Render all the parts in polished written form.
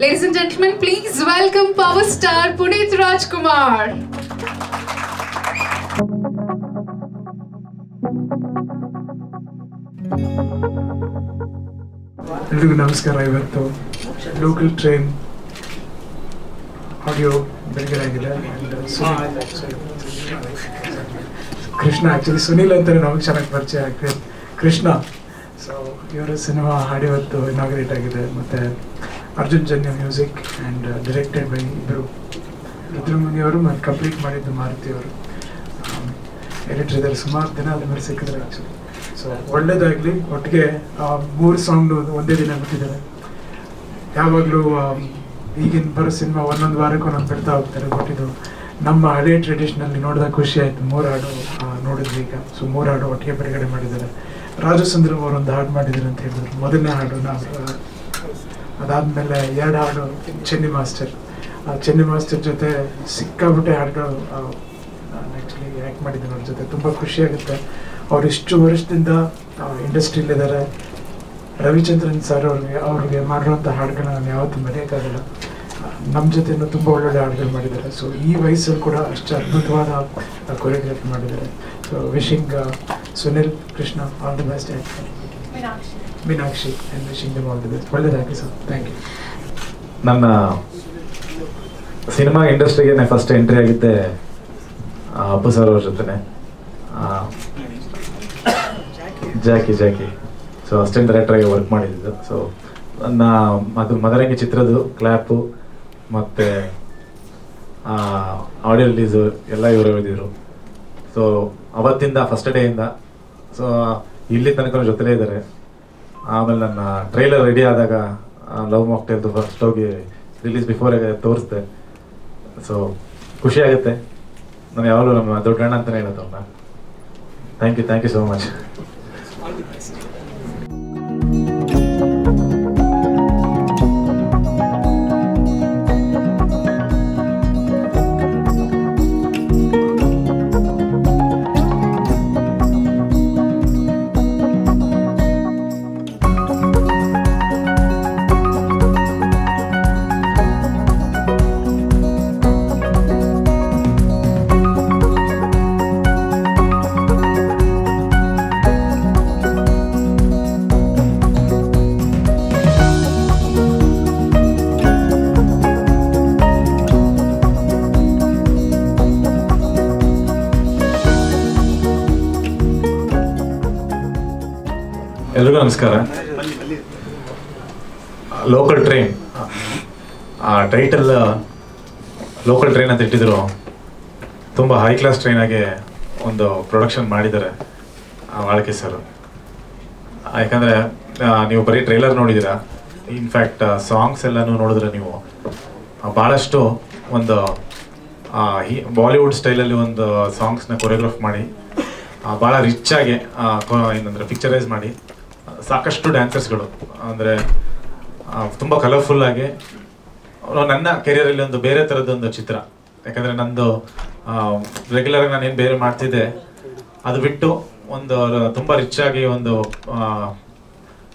Ladies and gentlemen, please welcome power star Puneet Rajkumar. Teluku Namaskara Ivattu Local Train audio bergalagilla and Krishna actually Sunil antare namaga chanaga parichaya agtide Krishna. So your cinema audio ivattu inaugurate agide matte Arjun Janya music and directed by Rudramani avaru and complete madiddu Maruti avaru editor idare sumaru dina adha mere sikkidare actually. So ಒಳ್ಳೆಯದಾಗಲಿ ಒಟ್ಟಿಗೆ ಮೂರು song ಒಂದೇ ದಿನ ಬಿಟ್ಟಿದ್ದಾರೆ. ಯಾವಾಗಲೂ ಈಗಿನ ಬರೋ cinema ಒಂದೊಂದು ವಾರಕ್ಕೂ ನಾನು ಬಿಡ್ತಾ ಹೋಗ್ತಾರೆ. ಬಟ್ ಇದು ನಮ್ಮ ಹಳೆ ಟ್ರೆಡಿಷನಲ್ಲಿ ನೋಡಿದಾಗ ಖುಷಿ ಆಯಿತು. ಮೂರು ಹಾಡು ನೋಡಿದ್ವಿ ಈಗ. ಸೊ ಮೂರು ಹಾಡು ಒಟ್ಟಿಗೆ ಬಿಡುಗಡೆ ಮಾಡಿದ್ದಾರೆ. ರಾಜು ಸುಂದರಂ ಅವರೊಂದು ಹಾಡು ಮಾಡಿದ್ದಾರೆ ಅಂತ ಹೇಳಿದ್ರು, ಮೊದಲನೇ ಹಾಡು. ನಾವು ಅದಾದಮೇಲೆ ಎರಡು ಹಾಡು ಚೆನ್ನಿ ಮಾಸ್ಟರ್, ಆ ಚೆನ್ನಿ ಮಾಸ್ಟರ್ ಜೊತೆ ಸಿಕ್ಕಾಬಿಟ್ಟೆ ಹಾಡುಗಳು ಆ್ಯಕ್ಚುಲಿ ಆ್ಯಕ್ಟ್ ಮಾಡಿದ್ದೀನಿ. ಅವ್ರ ಜೊತೆ ತುಂಬ ಖುಷಿಯಾಗುತ್ತೆ. ಅವರಿಷ್ಟು ವರ್ಷದಿಂದ ಇಂಡಸ್ಟ್ರೀಲಿದ್ದಾರೆ. ರವಿಚಂದ್ರನ್ ಸರ್ ಅವ್ರಿಗೆ ಮಾಡಿರೋಂಥ ಹಾಡುಗಳನ್ನ ನಾನು ಯಾವತ್ತೂ ಮರೆಯೋಕ್ಕಾಗಲ್ಲ. ನಮ್ಮ ಜೊತೆನೂ ತುಂಬ ಒಳ್ಳೊಳ್ಳೆ ಹಾಡುಗಳು ಮಾಡಿದ್ದಾರೆ. ಸೊ ಈ ವಯಸ್ಸಲ್ಲಿ ಕೂಡ ಅಷ್ಟು ಅದ್ಭುತವಾದ ಕೊರಿಯೋಗ್ರಫಿ ಮಾಡಿದ್ದಾರೆ. So wishing Sunil Krishna all the best act Meenakshi and wishing all the best. ಒಳ್ಳೆಯದಾಗಲಿ ಸರ್, ಥ್ಯಾಂಕ್ ಯು. ನನ್ನ ಸಿನಿಮಾ ಇಂಡಸ್ಟ್ರಿಗೆ ಫಸ್ಟ್ ಎಂಟ್ರಿ ಆಗಿದ್ದೆ ಅಪ್ಪು ಸರ್ ಅವ್ರ ಜೊತೆನೆ, ಜಾಕಿ ಸೊ ಅಸಿಸ್ಟೆಂಟ್ ಡೈರೆಕ್ಟ್ರಾಗಿ ವರ್ಕ್ ಮಾಡಿದ್ದು. ಸೊ ನನ್ನ ಅದು ಮದರಂಗಿ ಚಿತ್ರದ್ದು ಕ್ಲ್ಯಾಪು ಮತ್ತು ಆಡಿಯೋ ರಿಲೀಸು ಎಲ್ಲ ಇವರು ಇದ್ದಿದ್ರು. ಸೊ ಅವತ್ತಿಂದ ಫಸ್ಟ್ ಡೇಯಿಂದ ಸೊ ಇಲ್ಲಿ ತನಕ ಜೊತೆಲೇ ಇದ್ದಾರೆ. ಆಮೇಲೆ ನನ್ನ ಟ್ರೈಲರ್ ರೆಡಿ ಆದಾಗ ಲವ್ ಕಾಕ್ಟೇಲ್ದು ಫಸ್ಟ್ ಹೋಗಿ ರಿಲೀಸ್ ಬಿಫೋರಾಗೆ ತೋರಿಸ್ದೆ. ಸೊ ಖುಷಿಯಾಗುತ್ತೆ. ನಾನು ಯಾವಾಗಲೂ ನಮ್ಮ ದೊಡ್ಡಣ್ಣ ಅಂತಲೇ ಹೇಳೋದು ಅವ್ರನ್ನ. Thank you so much. ಎಲ್ರಿಗೂ ನಮಸ್ಕಾರ. ಲೋಕಲ್ ಟ್ರೈನ್ ಆ ಟೈಟಲ್ ಲೋಕಲ್ ಟ್ರೈನ್ ಅಂತ ಇಟ್ಟಿದ್ರು. ತುಂಬ ಹೈ ಕ್ಲಾಸ್ ಟ್ರೈನಾಗೆ ಒಂದು ಪ್ರೊಡಕ್ಷನ್ ಮಾಡಿದ್ದಾರೆ ವಾಳಕೆ ಸರ್. ಯಾಕಂದರೆ ನೀವು ಬರೀ ಟ್ರೈಲರ್ ನೋಡಿದ್ದೀರಾ, ಇನ್ಫ್ಯಾಕ್ಟ್ ಸಾಂಗ್ಸ್ ಎಲ್ಲನೂ ನೋಡಿದ್ರೆ ನೀವು ಭಾಳಷ್ಟು ಒಂದು ಬಾಲಿವುಡ್ ಸ್ಟೈಲಲ್ಲಿ ಒಂದು ಸಾಂಗ್ಸ್ನ ಕೊರಿಯೋಗ್ರಾಫ್ ಮಾಡಿ ಭಾಳ ರಿಚ್ಚಾಗಿ ಏನಂದರೆ ಪಿಕ್ಚರೈಸ್ ಮಾಡಿ ಸಾಕಷ್ಟು ಡ್ಯಾನ್ಸರ್ಸ್ಗಳು ಅಂದರೆ ತುಂಬ ಕಲರ್ಫುಲ್ಲಾಗಿ ನನ್ನ ಕೆರಿಯರಲ್ಲಿ ಒಂದು ಬೇರೆ ಥರದ್ದೊಂದು ಚಿತ್ರ. ಯಾಕಂದರೆ ನಂದು ರೆಗ್ಯುಲರಾಗಿ ನಾನೇನು ಬೇರೆ ಮಾಡ್ತಿದ್ದೆ ಅದು ಬಿಟ್ಟು ಒಂದು ತುಂಬ ರಿಚ್ಚಾಗಿ ಒಂದು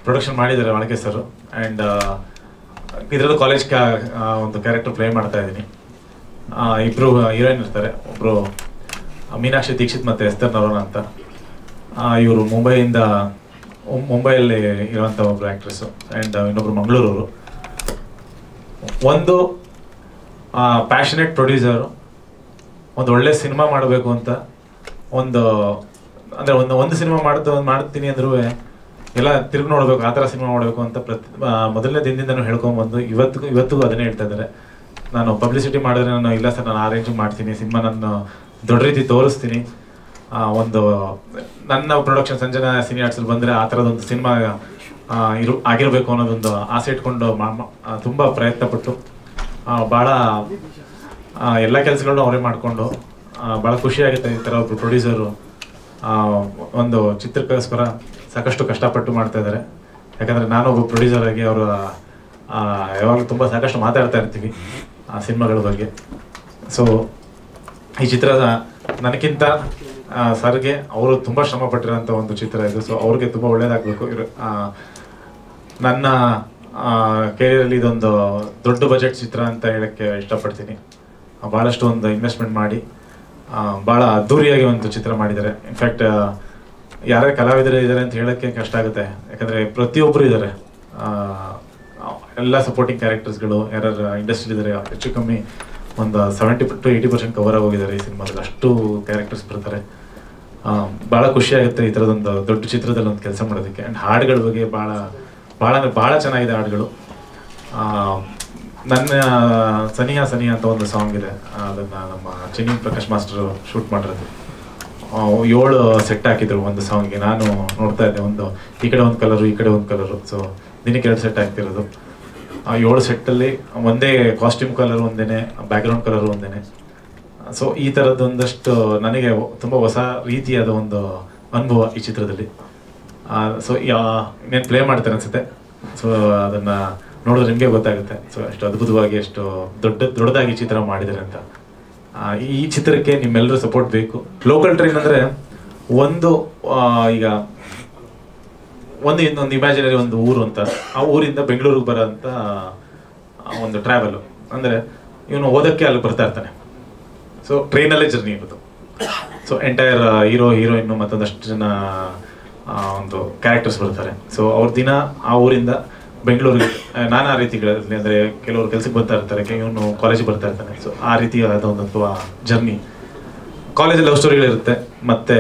ಪ್ರೊಡಕ್ಷನ್ ಮಾಡಿದ್ದಾರೆ ವಾಳಕೆ ಸರ್. ಆ್ಯಂಡ್ ಇದರಲ್ಲೂ ಕಾಲೇಜ್ ಒಂದು ಕ್ಯಾರೆಕ್ಟರ್ ಪ್ಲೇ ಮಾಡ್ತಾಯಿದ್ದೀನಿ. ಇಬ್ಬರು ಹೀರೋಯಿನ್ ಇರ್ತಾರೆ. ಒಬ್ಬರು ಮೀನಾಕ್ಷಿ ದೀಕ್ಷಿತ್ ಮತ್ತು ಎಸ್ತರ್ ನರೋಣ ಅಂತ. ಇವರು ಮುಂಬೈಯಲ್ಲಿ ಇರುವಂಥ ಒಬ್ಬರು ಆ್ಯಕ್ಟ್ರೆಸ್ಸು ಆ್ಯಂಡ್ ಇನ್ನೊಬ್ಬರು ಮಂಗಳೂರವರು. ಒಂದು ಪ್ಯಾಷನೇಟ್ ಪ್ರೊಡ್ಯೂಸರು, ಒಂದು ಒಳ್ಳೆ ಸಿನಿಮಾ ಮಾಡಬೇಕು ಅಂತ ಒಂದು ಅಂದರೆ ಒಂದು ಸಿನಿಮಾ ಮಾಡ್ತೀನಿ ಅಂದ್ರೂ ಎಲ್ಲ ತಿರುಗಿ ನೋಡಬೇಕು, ಆ ಥರ ಸಿನಿಮಾ ಮಾಡಬೇಕು ಅಂತ ಮೊದಲನೇ ದಿನದಿಂದನೂ ಹೇಳ್ಕೊಂಬಂದು ಇವತ್ತಿಗೂ ಅದನ್ನೇ ಹೇಳ್ತಾ ಇದ್ದಾರೆ. ನಾನು ಪಬ್ಲಿಸಿಟಿ ಮಾಡಿದ್ರೆ ನಾನು ಇಲ್ಲ ಸರ್, ನಾನು ಆ ರೇಂಜು ಮಾಡ್ತೀನಿ ಸಿನಿಮಾ, ನಾನು ದೊಡ್ಡ ರೀತಿ ತೋರಿಸ್ತೀನಿ, ಒಂದು ನನ್ನ ಪ್ರೊಡಕ್ಷನ್ ಸಂಜನಾ ಸಿನಿ ಆರ್ಟ್ಸಲ್ಲಿ ಬಂದರೆ ಆ ಥರದೊಂದು ಸಿನಿಮಾ ಆಗಿರಬೇಕು ಅನ್ನೋದೊಂದು ಆಸೆ ಇಟ್ಕೊಂಡು ತುಂಬ ಪ್ರಯತ್ನಪಟ್ಟು ಭಾಳ ಎಲ್ಲ ಕೆಲಸಗಳನ್ನೂ ಅವರೇ ಮಾಡಿಕೊಂಡು ಭಾಳ ಖುಷಿಯಾಗುತ್ತೆ. ಈ ಥರ ಒಬ್ಬರು ಪ್ರೊಡ್ಯೂಸರು ಒಂದು ಚಿತ್ರಕ್ಕೋಸ್ಕರ ಸಾಕಷ್ಟು ಕಷ್ಟಪಟ್ಟು ಮಾಡ್ತಾಯಿದ್ದಾರೆ. ಯಾಕಂದರೆ ನಾನು ಒಬ್ಬ ಪ್ರೊಡ್ಯೂಸರ್ ಆಗಿ ಅವರು ಯಾವಾಗಲೂ ತುಂಬ ಸಾಕಷ್ಟು ಮಾತಾಡ್ತಾ ಇರ್ತೀವಿ ಆ ಸಿನಿಮಾಗಳ ಬಗ್ಗೆ. ಸೊ ಈ ಚಿತ್ರದ ನನಗಿಂತ ಸರ್ಗೆ ಅವರು ತುಂಬಾ ಶ್ರಮ ಪಟ್ಟಿರಂತ ಒಂದು ಚಿತ್ರ ಇದು ಸೋ ಅವರಿಗೆ ತುಂಬಾ ಒಳ್ಳೆಯದಾಗಬೇಕು ನನ್ನ ಕೆರಿಯರ್ ಅಲ್ಲಿ ಇದೊಂದು ದೊಡ್ಡ ಬಜೆಟ್ ಚಿತ್ರ ಅಂತ ಹೇಳಕ್ಕೆ ಇಷ್ಟಪಡ್ತೀನಿ ಬಹಳಷ್ಟು ಒಂದು ಇನ್ವೆಸ್ಟ್ಮೆಂಟ್ ಮಾಡಿ ಬಹಳ ಅದ್ದೂರಿಯಾಗಿ ಒಂದು ಚಿತ್ರ ಮಾಡಿದ್ದಾರೆ ಇನ್ ಫ್ಯಾಕ್ಟ್ ಯಾರೆ ಕಲಾವಿದರು ಇದ್ದಾರೆ ಅಂತ ಹೇಳಕ್ಕೆ ಕಷ್ಟ ಆಗುತ್ತೆ ಯಾಕಂದ್ರೆ ಪ್ರತಿಯೊಬ್ಬರು ಇದ್ದಾರೆ ಎಲ್ಲ ಸಪೋರ್ಟಿಂಗ್ ಕ್ಯಾರೆಕ್ಟರ್ಸ್ ಗಳು ಯಾರು ಇಂಡಸ್ಟ್ರಿ ಇದ್ದಾರೆ ಹೆಚ್ಚು ಕಮ್ಮಿ ಒಂದು 70% to 80% ಕವರ್ ಆಗೋಗಿದ್ದಾರೆ ಈ ಸಿನಿಮಾದಲ್ಲಿ ಅಷ್ಟು ಕ್ಯಾರೆಕ್ಟರ್ಸ್ ಬರ್ತಾರೆ ಬಹಳ ಖುಷಿ ಆಗುತ್ತೆ ಈ ತರದೊಂದು ದೊಡ್ಡ ಚಿತ್ರದಲ್ಲಿ ಒಂದು ಕೆಲಸ ಮಾಡೋದಕ್ಕೆ ಅಂಡ್ ಹಾಡುಗಳ ಬಗ್ಗೆ ಬಹಳ ಚೆನ್ನಾಗಿದೆ ಹಾಡುಗಳು ನನ್ನ ಸನಿಯಾ ಸನಿಯಾ ಅಂತ ಒಂದು ಸಾಂಗ್ ಇದೆ ಅದನ್ನ ನಮ್ಮ ಚಿನಿ ಪ್ರಕಾಶ್ ಮಾಸ್ಟರ್ ಶೂಟ್ ಮಾಡಿರೋದು 7 ಸೆಟ್ ಹಾಕಿದ್ರು ಒಂದು ಸಾಂಗ್ಗೆ ನಾನು ನೋಡ್ತಾ ಇದ್ದೆ ಒಂದು ಈ ಕಡೆ ಒಂದು ಕಲರು ಈ ಕಡೆ ಒಂದು ಕಲರು ಸೊ ದಿನಕ್ಕೆ 2 ಸೆಟ್ ಹಾಕ್ತಿರೋದು ಆ 7 ಸೆಟ್ಟಲ್ಲಿ ಒಂದೇ ಕಾಸ್ಟ್ಯೂಮ್ ಕಲರ್ ಒಂದೇನೆ ಬ್ಯಾಕ್ಗ್ರೌಂಡ್ ಕಲರ್ ಒಂದೇನೆ ಸೊ ಈ ಥರದ್ದೊಂದಷ್ಟು ನನಗೆ ತುಂಬ ಹೊಸ ರೀತಿಯಾದ ಒಂದು ಅನುಭವ ಈ ಚಿತ್ರದಲ್ಲಿ ಸೊ ಇನ್ನೇನು ಪ್ಲೇ ಮಾಡ್ತಾರೆ ಅನಿಸುತ್ತೆ ಸೊ ಅದನ್ನು ನೋಡಿದ್ರೆ ನಿಮಗೆ ಗೊತ್ತಾಗುತ್ತೆ ಸೊ ಎಷ್ಟು ಅದ್ಭುತವಾಗಿ ಎಷ್ಟು ದೊಡ್ಡದಾಗಿ ಚಿತ್ರ ಮಾಡಿದ್ದಾರೆ ಅಂತ ಈ ಚಿತ್ರಕ್ಕೆ ನಿಮ್ಮೆಲ್ಲರೂ ಸಪೋರ್ಟ್ ಬೇಕು ಲೋಕಲ್ ಟ್ರೈನ್ ಅಂದರೆ ಒಂದು ಈಗ ಇನ್ನೊಂದು ಇಮ್ಯಾಜಿನರಿ ಒಂದು ಊರು ಅಂತ ಆ ಊರಿಂದ ಬೆಂಗಳೂರಿಗೆ ಬರೋಂಥ ಒಂದು ಟ್ರಾವೆಲು ಅಂದರೆ ಇವನು ಓದೋಕ್ಕೆ ಅಲ್ಲಿ ಬರ್ತಾ ಇರ್ತಾನೆ ಸೊ ಟ್ರೈನಲ್ಲೇ ಜರ್ನಿ ಇರೋದು ಸೊ ಎಂಟೈರ್ ಹೀರೋಯಿನ್ನು ಮತ್ತೊಂದಷ್ಟು ಜನ ಒಂದು ಕ್ಯಾರೆಕ್ಟರ್ಸ್ ಬರ್ತಾರೆ ಸೊ ಅವ್ರ ದಿನ ಆ ಊರಿಂದ ಬೆಂಗಳೂರಿಗೆ ನಾನಾ ರೀತಿಗಳಲ್ಲಿ ಅಂದರೆ ಕೆಲವರು ಕೆಲಸಕ್ಕೆ ಬರ್ತಾ ಇರ್ತಾರೆ ಇವನು ಕಾಲೇಜಿಗೆ ಬರ್ತಾ ಇರ್ತಾನೆ ಸೊ ಆ ರೀತಿಯಾದ ಒಂದು ಅಥವಾ ಜರ್ನಿ ಕಾಲೇಜಲ್ಲಿ ಲವ್ ಸ್ಟೋರಿಗಳಿರುತ್ತೆ ಮತ್ತು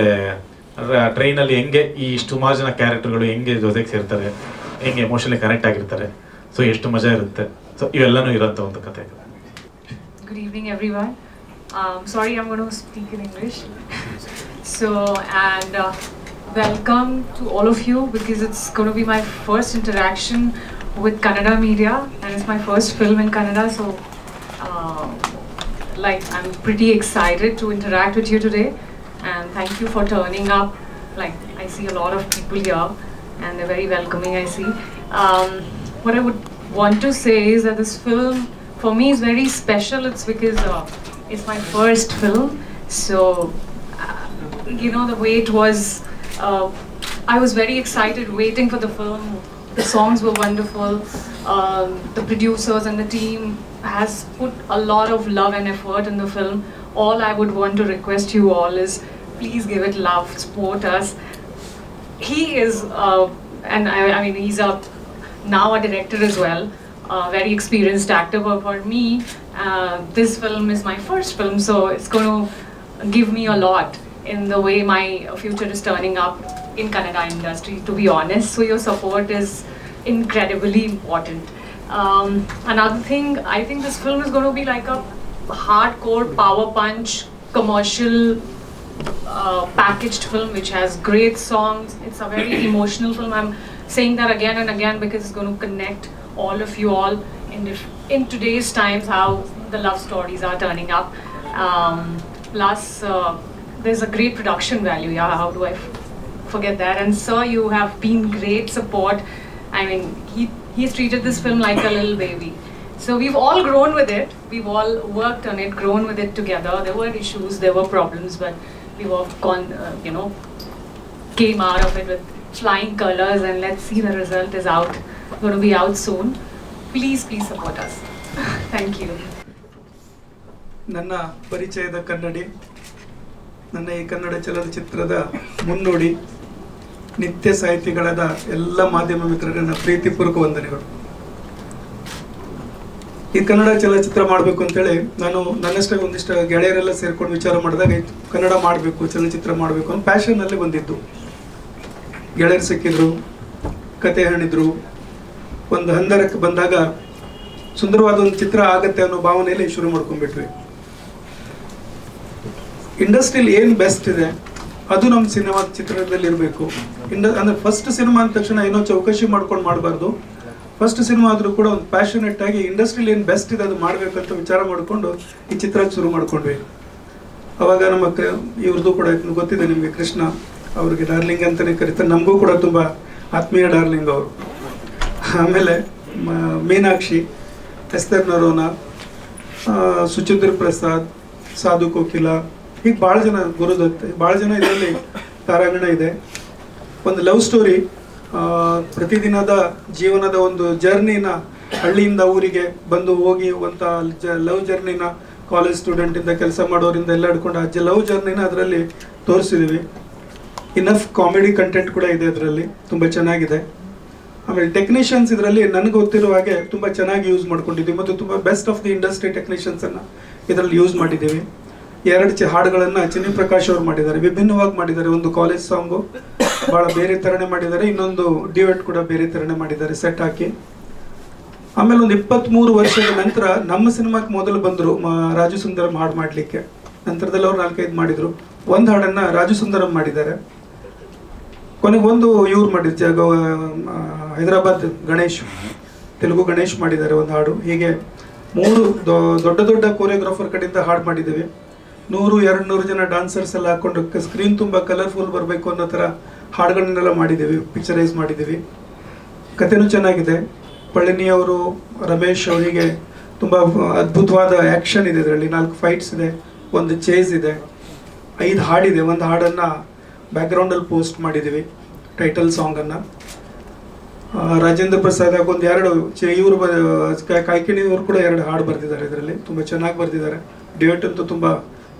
ಟ್ರೈನಲ್ಲಿ ಹೆಂಗೆ ಈ ಸುಮಾರು ಜನ ಕ್ಯಾರೆಕ್ಟರ್ಗಳು ಹೆಂಗೆ ಜೊತೆಗೆ ಸೇರ್ತಾರೆ ಹೆಂಗೆ ಎಮೋಷನಲಿ ಕನೆಕ್ಟ್ ಆಗಿರ್ತಾರೆ ಸೊ ಎಷ್ಟು ಮಜಾ ಇರುತ್ತೆ ಸೊ ಇವೆಲ್ಲನೂ ಇರೋಂಥ ಒಂದು ಕಥೆ good evening everyone sorry I am gonna speak in English so and welcome to all of you because it's gonna be my first interaction with Kannada media and it's my first film in Kannada so like I am pretty excited to interact with you today and thank you for turning up like I see a lot of people here and they're very welcoming I see what I would want to say is that this film for me is very special it's because it's my first film so you know the way it was I was very excited waiting for the film the songs were wonderful the producers and the team has put a lot of love and effort in the film all I would want to request you all is please give it love support us he is and I mean he's now a director as well very experienced actor but for me this film is my first film so it's going to give me a lot in the way my future is turning up in Kannada industry to be honest so your support is incredibly important another thing I think this film is going to be like a hardcore power punch commercial packaged film which has great songs it's a very emotional film I'm saying that again and again because it's going to connect all of you all in today's times how the love stories are turning up plus there's a great production value yeah how do I forget that and sir you have been great support I mean he's treated this film like a little baby So we've all grown with it. We've all worked on it, grown with it together. There were issues, there were problems, but we've all gone, you know, came out of it with flying colors. And let's see the result is out. Going to be out soon. Please, please support us. Thank you. Nanna Parichayada Kannadi, Nanna Ee Kannada Chalachitra Munnodi, Nitya Sahityagala Ella Madhyama Mitraranna Preeti Purva Vandanegalu. ಈ ಕನ್ನಡ ಚಲನಚಿತ್ರ ಮಾಡಬೇಕು ಅಂತೇಳಿ ನಾನು ನನ್ನಷ್ಟಾಗಿ ಒಂದಿಷ್ಟು ಗೆಳೆಯರೆಲ್ಲ ಸೇರಿಕೊಂಡು ವಿಚಾರ ಮಾಡಿದಾಗ ಕನ್ನಡ ಮಾಡಬೇಕು ಚಲನಚಿತ್ರ ಮಾಡಬೇಕು ಅನ್ನೋ ಪ್ಯಾಷನಲ್ಲಿ ಬಂದಿದ್ದು ಗೆಳೆಯರು ಸಿಕ್ಕಿದ್ರು ಕತೆ ಹೇಳಿದ್ರು ಒಂದು ಹಂದರಕ್ಕೆ ಬಂದಾಗ ಸುಂದರವಾದ ಒಂದು ಚಿತ್ರ ಆಗುತ್ತೆ ಅನ್ನೋ ಭಾವನೆಯಲ್ಲಿ ಶುರು ಮಾಡ್ಕೊಂಡ್ಬಿಟ್ವಿ ಇಂಡಸ್ಟ್ರಿಯಲ್ಲಿ ಏನು ಬೆಸ್ಟ್ ಇದೆ ಅದು ನಮ್ಮ ಸಿನಿಮಾ ಚಿತ್ರದಲ್ಲಿ ಇರಬೇಕು ಅಂದರೆ ಫಸ್ಟ್ ಸಿನಿಮಾ ಅಂದ ತಕ್ಷಣ ಏನೋ ಚೌಕಾಶಿ ಮಾಡ್ಕೊಂಡು ಮಾಡಬಾರ್ದು ಫಸ್ಟ್ ಸಿನಿಮಾ ಆದರೂ ಕೂಡ ಒಂದು ಪ್ಯಾಷನೇಟ್ ಆಗಿ ಇಂಡಸ್ಟ್ರಿಲಿ ಏನು ಬೆಸ್ಟ್ ಇದೆ ಅದು ಮಾಡಬೇಕಂತ ವಿಚಾರ ಮಾಡಿಕೊಂಡು ಈ ಚಿತ್ರ ಶುರು ಮಾಡಿಕೊಂಡ್ವಿ ಅವಾಗ ನಮ್ಮ ಇವ್ರದ್ದು ಕೂಡ ಗೊತ್ತಿದೆ ನಿಮಗೆ ಕೃಷ್ಣ ಅವ್ರಿಗೆ ಡಾರ್ಲಿಂಗ್ ಅಂತಲೇ ಕರೀತಾರೆ ನಮಗೂ ಕೂಡ ತುಂಬ ಆತ್ಮೀಯ ಡಾರ್ಲಿಂಗ್ ಅವರು ಆಮೇಲೆ ಮೀನಾಕ್ಷಿ ಎಸ್ತರ್ ನರೋನಾ ಸುಚುಂದಿರ್ ಪ್ರಸಾದ್ ಸಾಧು ಕೊಕ್ಕಿಲ ಹೀಗೆ ಭಾಳ ಜನ ಗುರುದತ್ತೆ ಭಾಳ ಜನ ಇದರಲ್ಲಿ ತಾರಾಗಣ ಇದೆ. ಒಂದು ಲವ್ ಸ್ಟೋರಿ ಪ್ರತಿದಿನದ ಜೀವನದ ಒಂದು ಜರ್ನಿನ ಹಳ್ಳಿಯಿಂದ ಊರಿಗೆ ಬಂದು ಹೋಗಿ ಅಂತ ಲವ್ ಜರ್ನಿನ ಕಾಲೇಜ್ ಸ್ಟೂಡೆಂಟಿಂದ ಕೆಲಸ ಮಾಡೋರಿಂದ ಎಲ್ಲ ಹಿಡ್ಕೊಂಡು ಆ ಲವ್ ಜರ್ನಿನ ಅದರಲ್ಲಿ ತೋರಿಸಿದ್ದೀವಿ. ಇನಫ್ ಕಾಮಿಡಿ ಕಂಟೆಂಟ್ ಕೂಡ ಇದೆ ಅದರಲ್ಲಿ, ತುಂಬ ಚೆನ್ನಾಗಿದೆ. ಆಮೇಲೆ ಟೆಕ್ನಿಷಿಯನ್ಸ್ ಇದರಲ್ಲಿ ನನಗೆ ಗೊತ್ತಿರುವ ಹಾಗೆ ತುಂಬ ಚೆನ್ನಾಗಿ ಯೂಸ್ ಮಾಡ್ಕೊಂಡಿದ್ದೀವಿ ಮತ್ತು ತುಂಬ ಬೆಸ್ಟ್ ಆಫ್ ದಿ ಇಂಡಸ್ಟ್ರಿ ಟೆಕ್ನಿಷಿಯನ್ಸನ್ನು ಇದರಲ್ಲಿ ಯೂಸ್ ಮಾಡಿದ್ದೀವಿ. ಎರಡು ಹಾಡುಗಳನ್ನು ಚಿನಿ ಪ್ರಕಾಶ್ ಅವರು ಮಾಡಿದ್ದಾರೆ, ವಿಭಿನ್ನವಾಗಿ ಮಾಡಿದ್ದಾರೆ. ಒಂದು ಕಾಲೇಜ್ ಸಾಂಗು ಭಾಳ ಬೇರೆ ಥರನೇ ಮಾಡಿದ್ದಾರೆ, ಇನ್ನೊಂದು ಡಿವೇಟ್ ಕೂಡ ಬೇರೆ ಥರನೇ ಮಾಡಿದ್ದಾರೆ ಸೆಟ್ ಹಾಕಿ. ಆಮೇಲೆ ಒಂದು 23 ವರ್ಷದ ನಂತರ ನಮ್ಮ ಸಿನಿಮಾಕ್ಕೆ ಮೊದಲು ಬಂದರು ರಾಜು ಸುಂದರಂ ಹಾಡು ಮಾಡಲಿಕ್ಕೆ. ನಂತರದಲ್ಲಿ ಅವ್ರು 4-5 ಮಾಡಿದರು. ಒಂದು ಹಾಡನ್ನು ರಾಜು ಸುಂದರಂ ಮಾಡಿದ್ದಾರೆ, ಕೊನೆಗೆ ಒಂದು ಇವ್ರು ಮಾಡಿದ್ರು ಹೈದರಾಬಾದ್ ಗಣೇಶ್, ತೆಲುಗು ಗಣೇಶ್ ಮಾಡಿದ್ದಾರೆ ಒಂದು ಹಾಡು. ಹೀಗೆ 3 ದೊಡ್ಡ ದೊಡ್ಡ ಕೊರಿಯೋಗ್ರಾಫರ್ ಕಡೆಯಿಂದ ಹಾಡು ಮಾಡಿದ್ದೀವಿ. 100-200 ಜನ ಡಾನ್ಸರ್ಸ್ ಎಲ್ಲ ಹಾಕೊಂಡು ಸ್ಕ್ರೀನ್ ತುಂಬ ಕಲರ್ಫುಲ್ ಬರಬೇಕು ಅನ್ನೋ ಥರ ಹಾಡುಗಳನ್ನೆಲ್ಲ ಮಾಡಿದ್ದೀವಿ, ಪಿಕ್ಚರೈಸ್ ಮಾಡಿದ್ದೀವಿ. ಕಥೆನೂ ಚೆನ್ನಾಗಿದೆ. ಪಳನಿಯವರು ರಮೇಶ್ ಅವರಿಗೆ ತುಂಬ ಅದ್ಭುತವಾದ ಆ್ಯಕ್ಷನ್ ಇದೆ ಇದರಲ್ಲಿ. 4 ಫೈಟ್ಸ್ ಇದೆ, ಒಂದು ಚೇಸ್ ಇದೆ, 5 ಹಾಡಿದೆ. ಒಂದು ಹಾಡನ್ನು ಬ್ಯಾಕ್ಗ್ರೌಂಡಲ್ಲಿ ಪೋಸ್ಟ್ ಮಾಡಿದ್ದೀವಿ ಟೈಟಲ್ ಸಾಂಗನ್ನು. ರಾಜೇಂದ್ರ ಪ್ರಸಾದ್ ಹಾಗೂ ಒಂದು 2 ಇವರು ಕಾಯ್ಕಿಣಿಯವರು ಕೂಡ 2 ಹಾಡು ಬರೆದಿದ್ದಾರೆ ಇದರಲ್ಲಿ, ತುಂಬ ಚೆನ್ನಾಗಿ ಬರೆದಿದ್ದಾರೆ. ಡಿವೇಟ್ ಅಂತೂ ತುಂಬ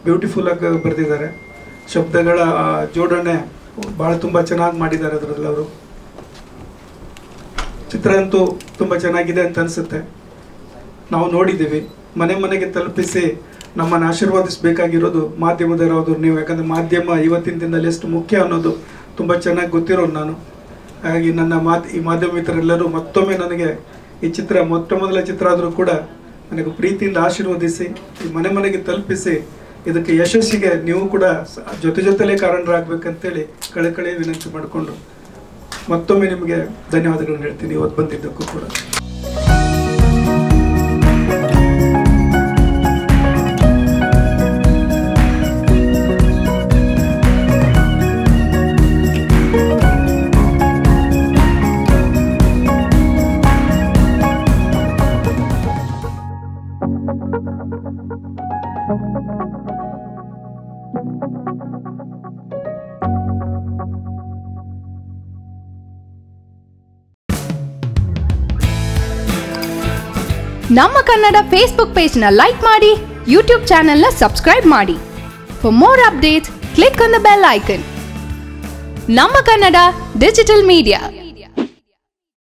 ಬ್ಯೂಟಿಫುಲ್ಲಾಗಿ ಬರೆದಿದ್ದಾರೆ. ಶಬ್ದಗಳ ಜೋಡಣೆ ಭಾಳ ತುಂಬ ಚೆನ್ನಾಗಿ ಮಾಡಿದ್ದಾರೆ ಅದರಲ್ಲಿ ಅವರು. ಚಿತ್ರ ಅಂತೂ ತುಂಬ ಚೆನ್ನಾಗಿದೆ ಅಂತ ಅನಿಸುತ್ತೆ. ನಾವು ನೋಡಿದ್ದೀವಿ, ಮನೆ ಮನೆಗೆ ತಲುಪಿಸಿ ನಮ್ಮನ್ನು ಆಶೀರ್ವಾದಿಸಬೇಕಾಗಿರೋದು ಮಾಧ್ಯಮದವರವರು ನೀವು. ಯಾಕಂದರೆ ಮಾಧ್ಯಮ ಇವತ್ತಿನ ದಿನದಲ್ಲಿ ಎಷ್ಟು ಮುಖ್ಯ ಅನ್ನೋದು ತುಂಬ ಚೆನ್ನಾಗಿ ಗೊತ್ತಿರೋರು ನಾನು. ಹಾಗಾಗಿ ನನ್ನ ಈ ಮಾಧ್ಯಮಿತರೆಲ್ಲರೂ ಮತ್ತೊಮ್ಮೆ ನನಗೆ ಈ ಚಿತ್ರ ಮೊದಲ ಚಿತ್ರ ಆದರೂ ಕೂಡ ನನಗೆ ಪ್ರೀತಿಯಿಂದ ಆಶೀರ್ವದಿಸಿ ಈ ಮನೆ ಮನೆಗೆ ತಲುಪಿಸಿ ಇದಕ್ಕೆ ಯಶಸ್ಸಿಗೆ ನೀವು ಕೂಡ ಜೊತೆಲೇ ಕಾರಣರಾಗಬೇಕಂತೇಳಿ ಕಳಕಳಿ ವಿನಂತಿ ಮಾಡಿಕೊಂಡು ಮತ್ತೊಮ್ಮೆ ನಿಮಗೆ ಧನ್ಯವಾದಗಳನ್ನು ಹೇಳ್ತೀನಿ ಇವತ್ತು ಬಂದಿದ್ದಕ್ಕೂ ಕೂಡ. ನಮ್ಮ ಕನ್ನಡ ಫೇಸ್ಬುಕ್ ಪೇಜ್ನ ಲೈಕ್ ಮಾಡಿ, ಯೂಟ್ಯೂಬ್ ಚಾನೆಲ್ನ ಸಬ್ಸ್ಕ್ರೈಬ್ ಮಾಡಿ. For more updates click on the bell icon. ನಮ್ಮ ಕನ್ನಡ ಡಿಜಿಟಲ್ ಮೀಡಿಯಾ.